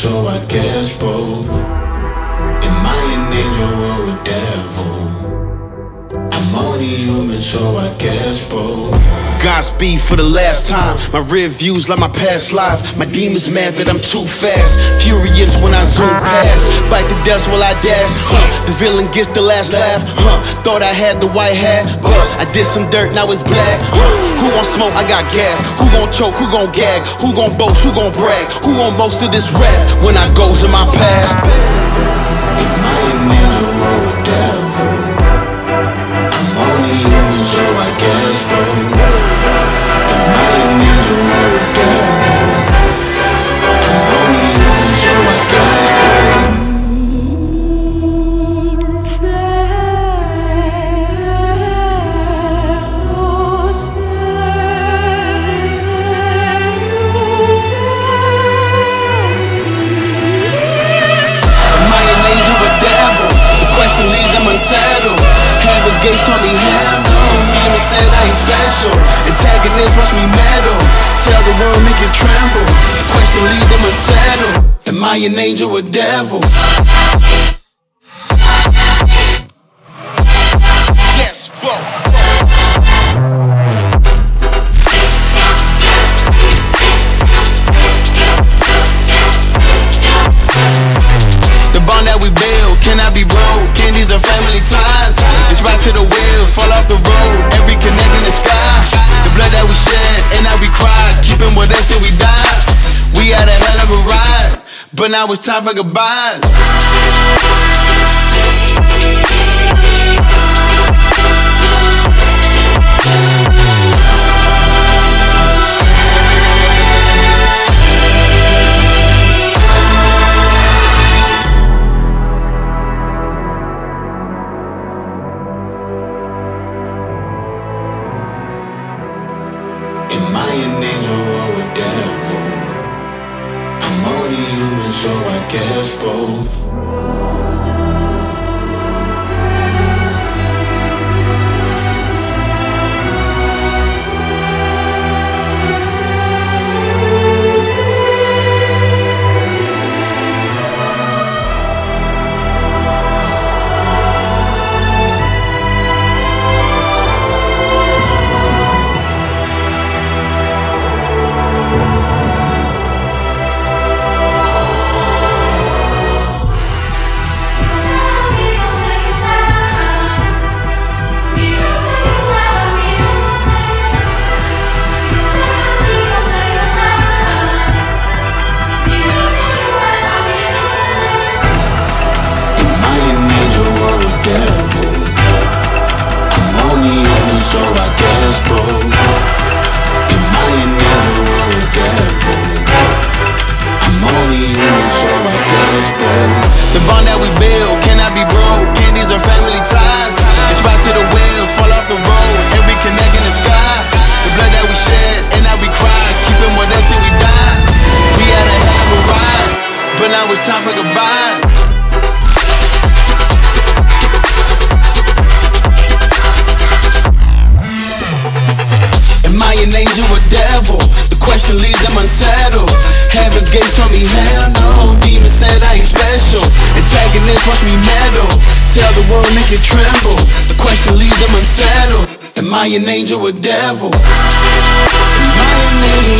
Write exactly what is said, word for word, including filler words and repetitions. so I guess both. Am I an angel or a devil? I'm only human, so I guess both. Godspeed for the last time. My rear view's like my past life. My demons mad that I'm too fast. Furious when I zoom past. Bite the dust while I dash. Huh. The villain gets the last laugh. Huh. Thought I had the white hat, but I did some dirt, now it's black. Huh. Who gon' smoke? I got gas. Who gon' choke? Who gon' gag? Who gon' boast? Who gon' brag? Who gon' most of this wrath when I goes in my path? Am I an angel or a devil? I'm only human, so I guess both. Unsettled. Heaven's gates told me hello. Demons said I ain't special. Antagonists watch me meddle. Tell the world, make it tremble. The question leaves them unsettled. Am I an angel or devil? Yes, both. These are family ties. It's right to the wheels, fall off the road. Every connect in the sky. The blood that we shed and that we cried, keeping with us till we die. We had a hell of a ride, but now it's time for goodbyes. Am I an angel or a devil? I'm only human, so I guess both. So I guess both. Am I an angel or a devil? I'm only human, so I guess both. The bond that we build cannot be broke. Candies are family ties. It's right to the wheels, fall off the road. Every connect in the sky. The blood that we shed and that we cried, keeping with us till we die. We had a hell of a ride, but now it's time for goodbye. An angel or devil? The question leaves them unsettled. Heaven's gates told me hell no. Demons said I ain't special. Antagonists watch me meddle. Tell the world, make it tremble. The question leaves them unsettled. Am I an angel or devil? Am I an angel